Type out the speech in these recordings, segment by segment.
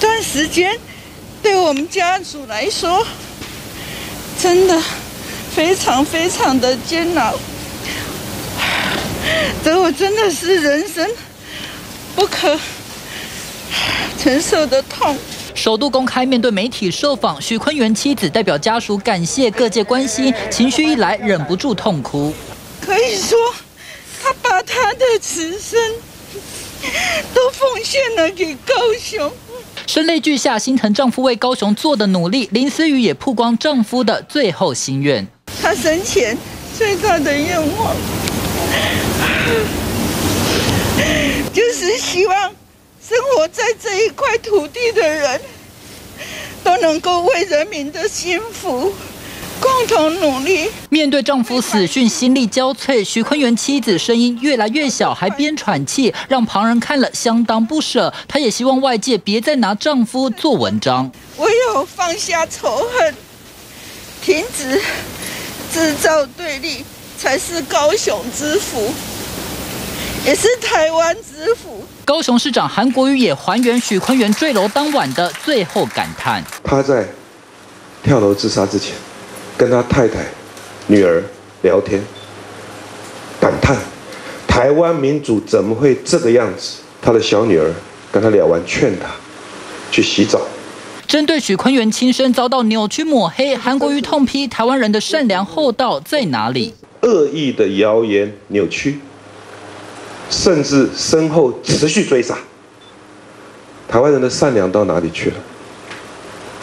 段时间，对我们家属来说，真的非常非常的煎熬。我真的是人生不可承受的痛。 首度公开面对媒体受访，许崑源妻子代表家属感谢各界关心，情绪一来忍不住痛哭。可以说，他把他的此生都奉献了给高雄。声泪俱下，心疼丈夫为高雄做的努力。林思雨也曝光丈夫的最后心愿，他生前最大的愿望就是希望。 生活在这一块土地的人都能够为人民的幸福共同努力。面对丈夫死讯，心力交瘁，许崑源妻子声音越来越小，还边喘气，让旁人看了相当不舍。她也希望外界别再拿丈夫做文章。唯有放下仇恨，停止制造对立，才是高雄之福。 也是台湾之福。高雄市长韩国瑜也还原许崑源坠楼当晚的最后感叹：他在跳楼自杀之前，跟他太太、女儿聊天，感叹台湾民主怎么会这个样子？他的小女儿跟他聊完，劝他去洗澡。 针对许崑源亲身遭到扭曲抹黑，韩国瑜痛批台湾人的善良厚道在哪里？恶意的谣言扭曲。 甚至身后持续追杀，台湾人的善良到哪里去了？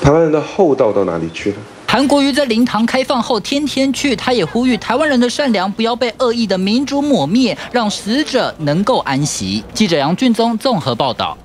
台湾人的厚道到哪里去了？韩国瑜在灵堂开放后天天去，他也呼吁台湾人的善良不要被恶意的民主抹灭，让死者能够安息。记者杨俊宗综合报道。